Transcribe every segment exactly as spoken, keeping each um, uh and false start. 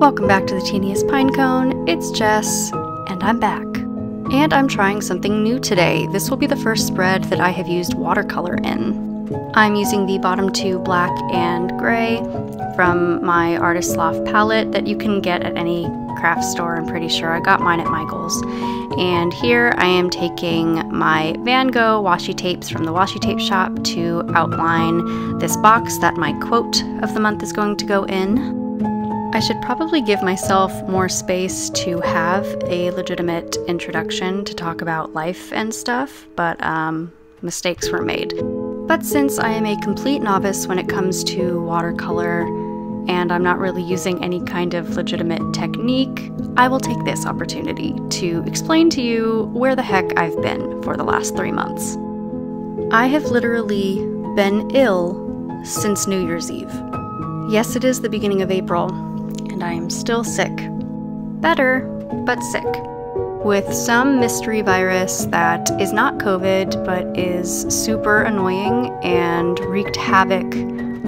Welcome back to The Teeniest Pinecone, it's Jess, and I'm back. And I'm trying something new today. This will be the first spread that I have used watercolor in. I'm using the bottom two black and gray from my Artist's Loft palette that you can get at any craft store. I'm pretty sure I got mine at Michael's. And here I am taking my Van Gogh washi tapes from the washi tape shop to outline this box that my quote of the month is going to go in. I should probably give myself more space to have a legitimate introduction to talk about life and stuff, but um, mistakes were made. But since I am a complete novice when it comes to watercolor, and I'm not really using any kind of legitimate technique, I will take this opportunity to explain to you where the heck I've been for the last three months. I have literally been ill since New Year's Eve. Yes, it is the beginning of April. And I am still sick. Better, but sick. With some mystery virus that is not COVID, but is super annoying and wreaked havoc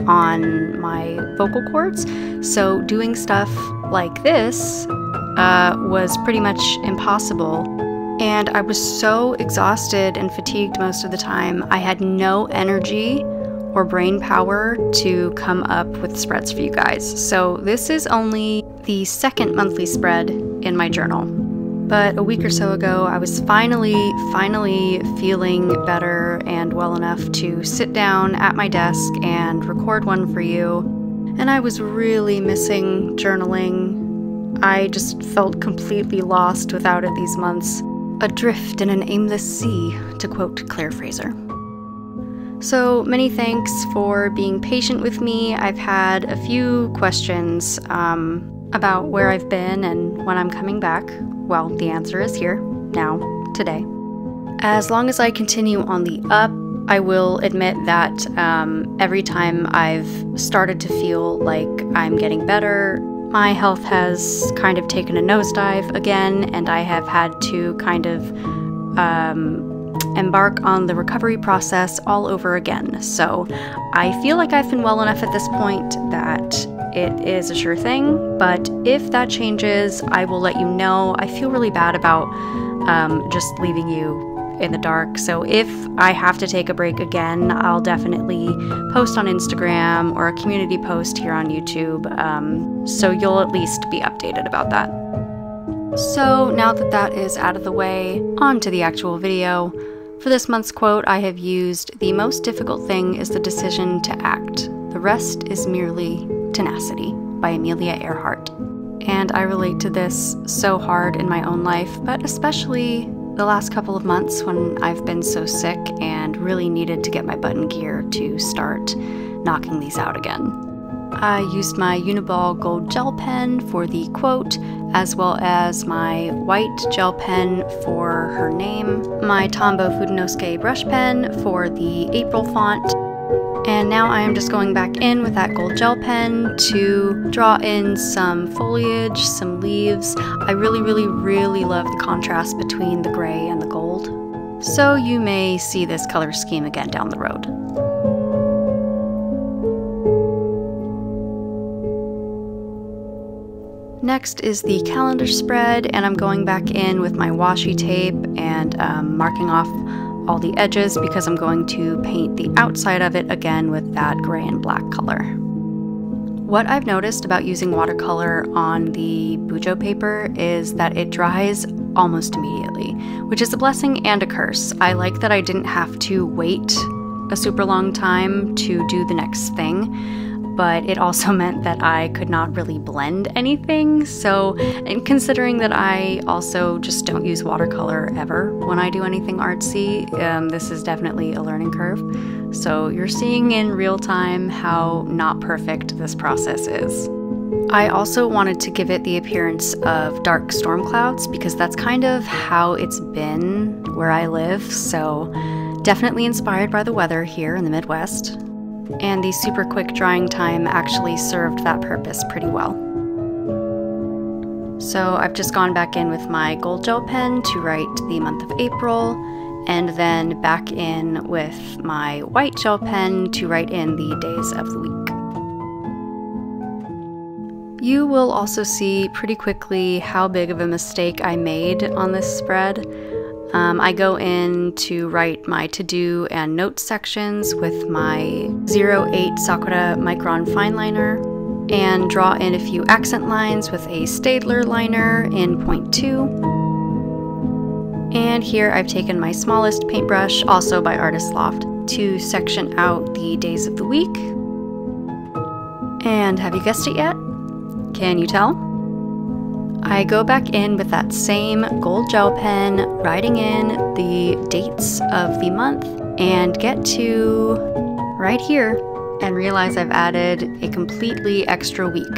on my vocal cords. So doing stuff like this uh, was pretty much impossible. And I was so exhausted and fatigued most of the time. I had no energy or brain power to come up with spreads for you guys. So this is only the second monthly spread in my journal. But a week or so ago, I was finally, finally feeling better and well enough to sit down at my desk and record one for you. And I was really missing journaling. I just felt completely lost without it these months. Adrift in an aimless sea, to quote Claire Fraser. So many thanks for being patient with me. I've had a few questions um, about where I've been and when I'm coming back. Well, the answer is here, now, today. As long as I continue on the up, I will admit that um, every time I've started to feel like I'm getting better, my health has kind of taken a nosedive again, and I have had to kind of um, embark on the recovery process all over again. So I feel like I've been well enough at this point that it is a sure thing, but if that changes, I will let you know. I feel really bad about um, just leaving you in the dark, so if I have to take a break again, I'll definitely post on Instagram or a community post here on YouTube, um, so you'll at least be updated about that. So now that that is out of the way, on to the actual video. For this month's quote, I have used, "The most difficult thing is the decision to act. The rest is merely tenacity," by Amelia Earhart. And I relate to this so hard in my own life, but especially the last couple of months when I've been so sick and really needed to get my butt in gear to start knocking these out again. I used my Uni-ball gold gel pen for the quote, as well as my white gel pen for her name, my Tombow Fudenosuke brush pen for the April font, and now I am just going back in with that gold gel pen to draw in some foliage, some leaves. I really, really, really love the contrast between the gray and the gold, so you may see this color scheme again down the road. Next is the calendar spread, and I'm going back in with my washi tape and um, marking off all the edges because I'm going to paint the outside of it again with that gray and black color. What I've noticed about using watercolor on the Bujo paper is that it dries almost immediately, which is a blessing and a curse. I like that I didn't have to wait a super long time to do the next thing, but it also meant that I could not really blend anything. So, and considering that I also just don't use watercolor ever when I do anything artsy, um, this is definitely a learning curve. So you're seeing in real time how not perfect this process is. I also wanted to give it the appearance of dark storm clouds because that's kind of how it's been where I live. So definitely inspired by the weather here in the Midwest. And the super quick drying time actually served that purpose pretty well. So I've just gone back in with my gold gel pen to write the month of April, and then back in with my white gel pen to write in the days of the week. You will also see pretty quickly how big of a mistake I made on this spread. Um, I go in to write my to-do and notes sections with my zero eight Sakura Micron fine liner and draw in a few accent lines with a Staedtler liner in point two. And here I've taken my smallest paintbrush, also by Artist's Loft, to section out the days of the week. And have you guessed it yet? Can you tell? I go back in with that same gold gel pen, writing in the dates of the month, and get to right here and realize I've added a completely extra week.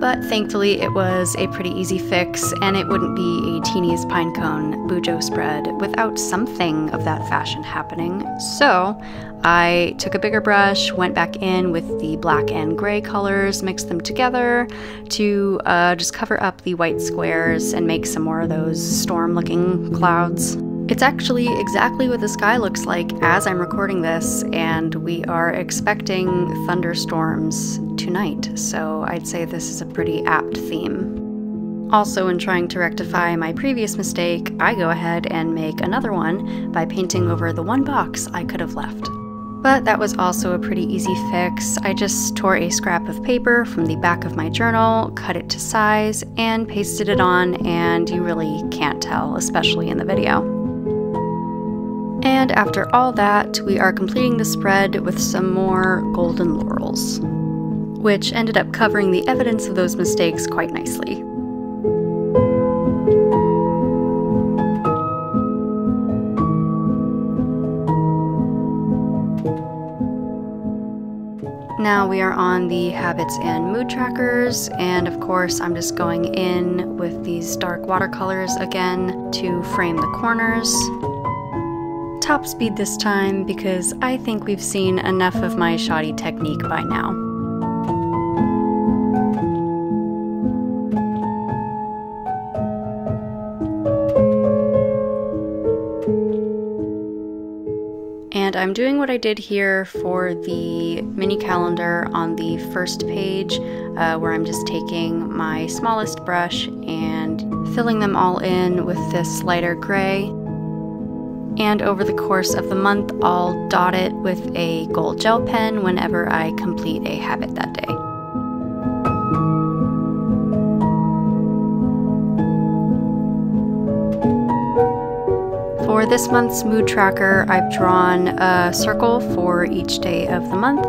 But thankfully it was a pretty easy fix, and it wouldn't be a Teeniest Pinecone Bujo spread without something of that fashion happening. So I took a bigger brush, went back in with the black and gray colors, mixed them together to uh, just cover up the white squares and make some more of those storm-looking clouds. It's actually exactly what the sky looks like as I'm recording this, and we are expecting thunderstorms tonight, so I'd say this is a pretty apt theme. Also, in trying to rectify my previous mistake, I go ahead and make another one by painting over the one box I could have left. But that was also a pretty easy fix. I just tore a scrap of paper from the back of my journal, cut it to size, and pasted it on, and you really can't tell, especially in the video. And after all that, we are completing the spread with some more golden laurels, which ended up covering the evidence of those mistakes quite nicely. Now we are on the habits and mood trackers, and of course I'm just going in with these dark watercolors again to frame the corners. Top speed this time, because I think we've seen enough of my shoddy technique by now. And I'm doing what I did here for the mini calendar on the first page, uh, where I'm just taking my smallest brush and filling them all in with this lighter gray. And over the course of the month, I'll dot it with a gold gel pen whenever I complete a habit that day. For this month's mood tracker, I've drawn a circle for each day of the month,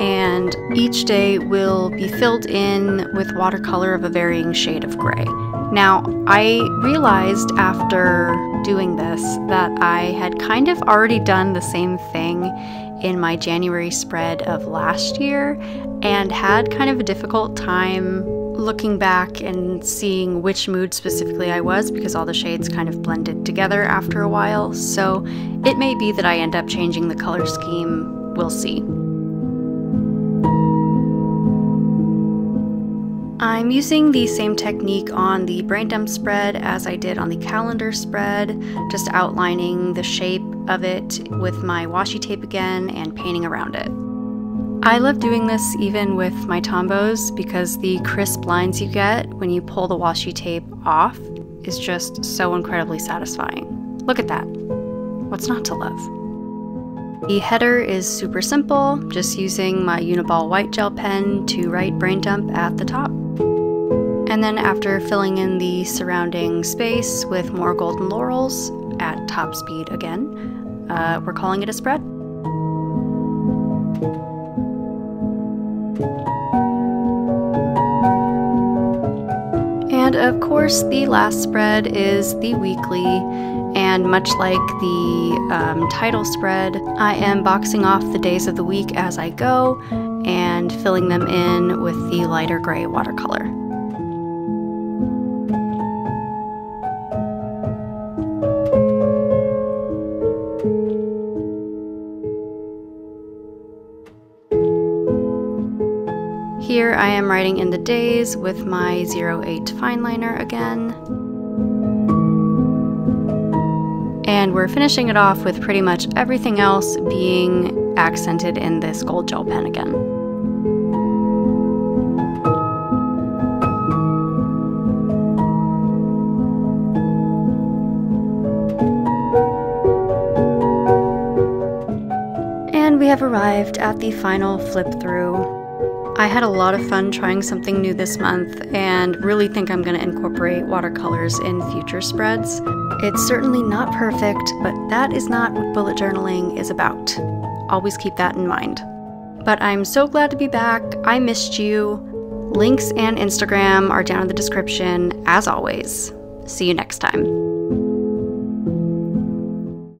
and each day will be filled in with watercolor of a varying shade of gray. Now, I realized after doing this that I had kind of already done the same thing in my January spread of last year, and had kind of a difficult time looking back and seeing which mood specifically I was, because all the shades kind of blended together after a while. So it may be that I end up changing the color scheme, we'll see. I'm using the same technique on the brain dump spread as I did on the calendar spread, just outlining the shape of it with my washi tape again and painting around it. I love doing this even with my Tombows, because the crisp lines you get when you pull the washi tape off is just so incredibly satisfying. Look at that. What's not to love? The header is super simple, just using my Uni-ball white gel pen to write brain dump at the top. And then after filling in the surrounding space with more golden laurels at top speed again, uh, we're calling it a spread. And of course the last spread is the weekly, and much like the um, title spread, I am boxing off the days of the week as I go and filling them in with the lighter gray watercolor. Here I am writing in the days with my zero eight fine liner again. And we're finishing it off with pretty much everything else being accented in this gold gel pen again. arrived at the final flip through. I had a lot of fun trying something new this month and really think I'm going to incorporate watercolors in future spreads. It's certainly not perfect, but that is not what bullet journaling is about. Always keep that in mind. But I'm so glad to be back. I missed you. Links and Instagram are down in the description, as always. See you next time.